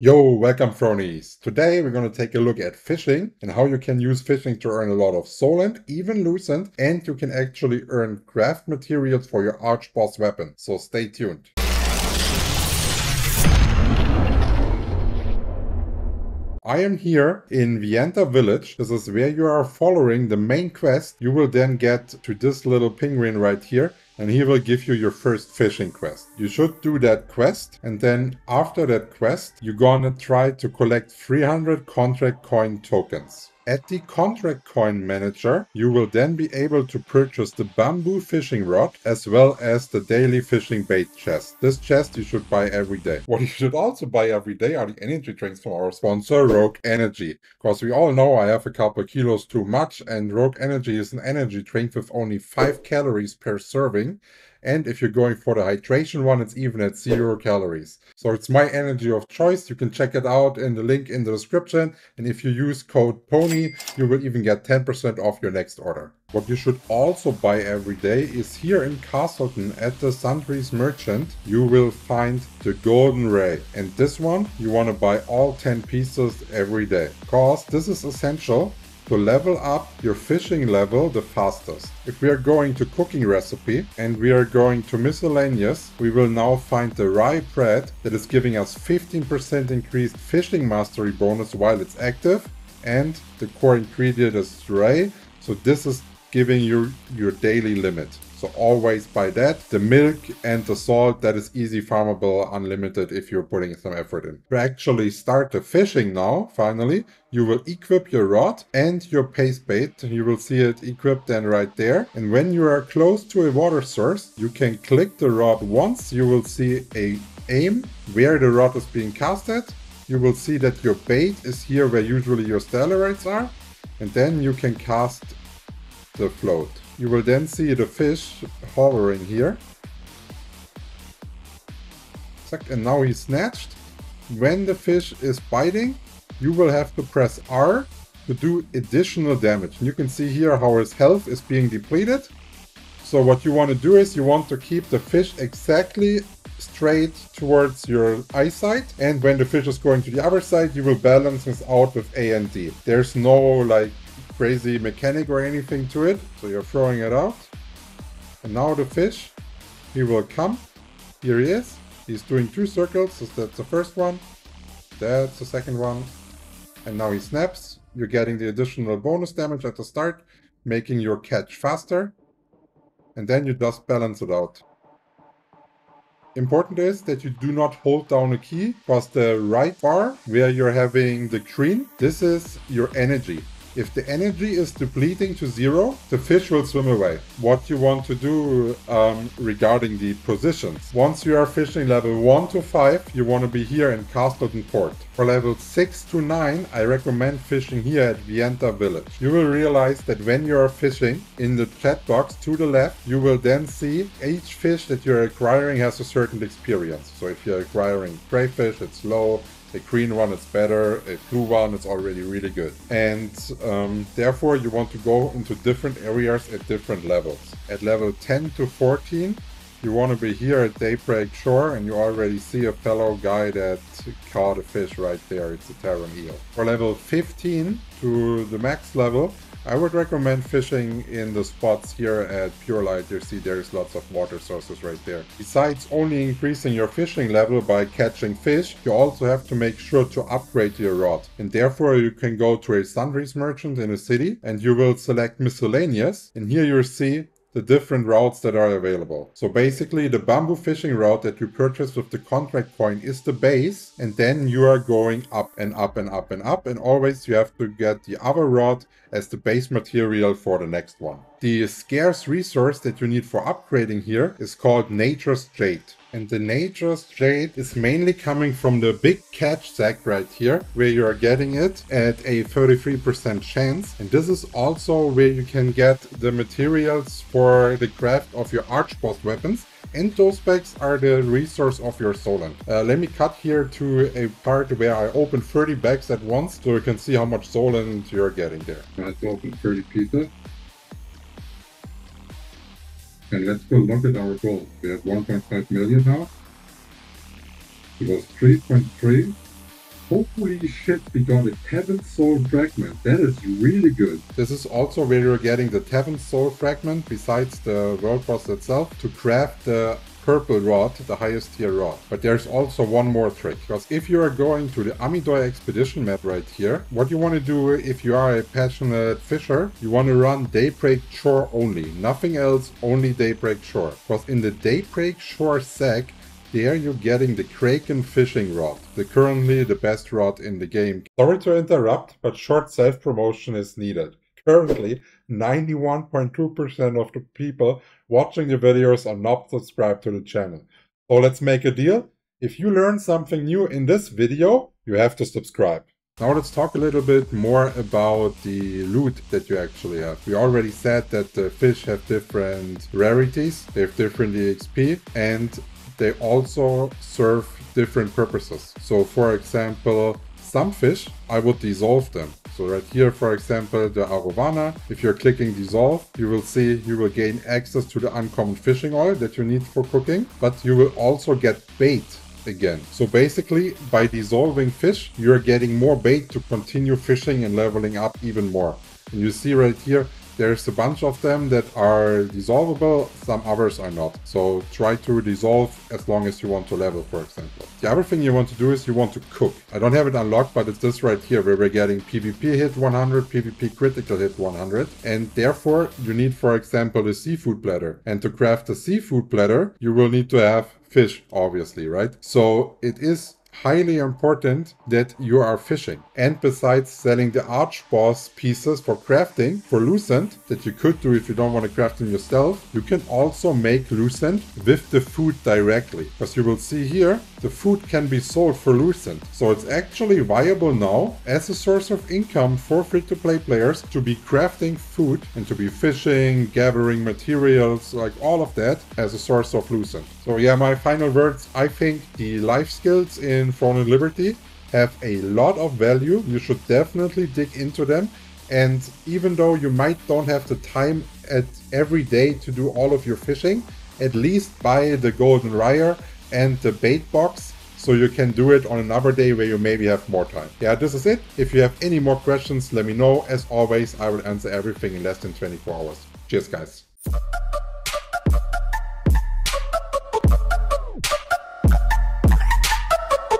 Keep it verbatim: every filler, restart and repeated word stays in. Yo, welcome Thronies! Today we're going to take a look at fishing and how you can use fishing to earn a lot of Solant, even Lucent, and you can actually earn craft materials for your Archboss weapon, so stay tuned. I am here in Vienta Village. This is where you are following the main quest. You will then get to this little penguin right here, and he will give you your first fishing quest. You should do that quest, and then after that quest, you're gonna try to collect three hundred contract coin tokens. At the contract coin manager, you will then be able to purchase the bamboo fishing rod as well as the daily fishing bait chest. This chest you should buy every day. What you should also buy every day are the energy drinks from our sponsor Rogue Energy. Because we all know I have a couple kilos too much, and Rogue Energy is an energy drink with only five calories per serving. And if you're going for the hydration one, it's even at zero calories. So it's my energy of choice. You can check it out in the link in the description. And if you use code PONY, you will even get ten percent off your next order. What you should also buy every day is here in Castleton at the Sundry's merchant, you will find the golden ray. And this one, you want to buy all ten pieces every day, because this is essential to level up your fishing level the fastest. If we are going to cooking recipe and we are going to miscellaneous, we will now find the rye bread that is giving us fifteen percent increased fishing mastery bonus while it's active, and the core ingredient is rye, so this is giving you your daily limit. So always buy that. The milk and the salt, that is easy farmable, unlimited if you're putting some effort in. To actually start the fishing now, finally, you will equip your rod and your paste bait. You will see it equipped then right there. And when you are close to a water source, you can click the rod once. You will see a aim where the rod is being cast at. You will see that your bait is here where usually your stellarites are. And then you can cast the float. You will then see the fish hovering here. And now he's snatched. When the fish is biting, you will have to press R to do additional damage. And you can see here how his health is being depleted. So what you want to do is you want to keep the fish exactly straight towards your eyesight, and when the fish is going to the other side, you will balance this out with A and D. There's no like crazy mechanic or anything to it, so you're throwing it out. And now the fish, he will come. Here he is. He's doing two circles, so that's the first one, that's the second one, and now he snaps. You're getting the additional bonus damage at the start, making your catch faster, and then you just balance it out. Important is that you do not hold down a key, because the right bar where you're having the green, this is your energy. If the energy is depleting to zero, the fish will swim away. What you want to do um, regarding the positions. Once you are fishing level one to five, you want to be here in Castleton Port. For level six to nine, I recommend fishing here at Vienta Village. You will realize that when you are fishing, in the chat box to the left, you will then see each fish that you are acquiring has a certain experience. So if you are acquiring crayfish, it's low. A green one is better, a blue one is already really good. And um, therefore you want to go into different areas at different levels. At level ten to fourteen, you want to be here at Daybreak Shore, and you already see a fellow guy that caught a fish right there. It's a Terran eel. For level fifteen to the max level, I would recommend fishing in the spots here at Pure Light. You see there's lots of water sources right there. Besides only increasing your fishing level by catching fish, you also have to make sure to upgrade your rod. And therefore you can go to a Sundry's merchant in a city, and you will select miscellaneous, and here you see the different routes that are available. So basically the bamboo fishing route that you purchase with the contract coin is the base, and then you are going up and up and up and up, and always you have to get the other rod as the base material for the next one. The scarce resource that you need for upgrading here is called nature's jade. And the nature's jade is mainly coming from the big catch sack right here, where you are getting it at a thirty-three percent chance. And this is also where you can get the materials for the craft of your Archboss weapons. And those packs are the resource of your Solant. Uh, let me cut here to a part where I open thirty bags at once, so you can see how much Solant you're getting there. Let's open thirty pieces. And let's go look at our goal. We have one point five million now. It was three point three. Holy shit, we got a Tevent soul fragment. That is really good. This is also where you're getting the Tevent soul fragment, besides the world boss itself, to craft the purple rod, the highest tier rod. But there's also one more trick, because if you are going to the Amidoi expedition map right here, what you want to do if you are a passionate fisher, you want to run Daybreak Shore only. Nothing else, only Daybreak Shore. Because in the Daybreak Shore sack, there you're getting the Kraken fishing rod, the currently the best rod in the game. Sorry to interrupt, but short self-promotion is needed. Currently, ninety-one point two percent of the people watching the videos are not subscribed to the channel. So let's make a deal. If you learn something new in this video, you have to subscribe. Now let's talk a little bit more about the loot that you actually have. We already said that the fish have different rarities, they have different E X P, and they also serve different purposes. So for example, some fish, I would dissolve them. So right here, for example, the Arowana, if you're clicking dissolve, you will see you will gain access to the uncommon fishing oil that you need for cooking, but you will also get bait again. So basically, by dissolving fish, you're getting more bait to continue fishing and leveling up even more. And you see right here, there's a bunch of them that are dissolvable, some others are not. So try to dissolve as long as you want to level, for example. The other thing you want to do is you want to cook. I don't have it unlocked, but it's this right here where we're getting PvP hit one hundred, PvP critical hit one hundred. And therefore you need, for example, a seafood platter. And to craft a seafood platter, you will need to have fish, obviously, right? So it is highly important that you are fishing. And besides selling the Archboss pieces for crafting for Lucent, that you could do if you don't want to craft them yourself, you can also make Lucent with the food directly. As you will see here, the food can be sold for Lucent. So it's actually viable now as a source of income for free-to-play players to be crafting food and to be fishing, gathering materials, like all of that as a source of Lucent. So yeah, my final words, I think the life skills in Throne and Liberty have a lot of value. You should definitely dig into them, and even though you might don't have the time at every day to do all of your fishing, at least buy the golden wire and the bait box so you can do it on another day where you maybe have more time. Yeah, this is it. If you have any more questions, let me know. As always, I will answer everything in less than twenty-four hours. Cheers, guys.